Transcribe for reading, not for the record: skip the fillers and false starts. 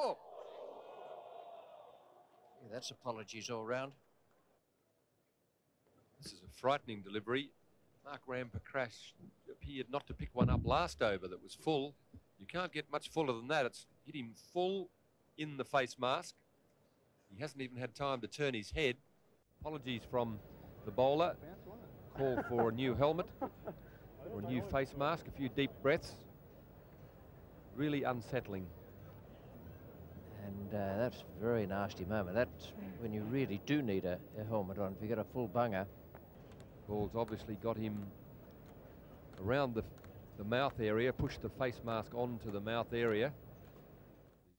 Oh! Yeah, that's apologies all round. This is a frightening delivery. Mark Ramprakash appeared not to pick one up last over that was full. You can't get much fuller than that. It's hit him full in the face mask. He hasn't even had time to turn his head. Apologies from the bowler. Call for a new helmet or a new face mask, a few deep breaths. Really unsettling. And that's a very nasty moment. That's when you really do need a helmet on. If you get a full bunger. Ball's obviously got him around the mouth area, pushed the face mask onto the mouth area.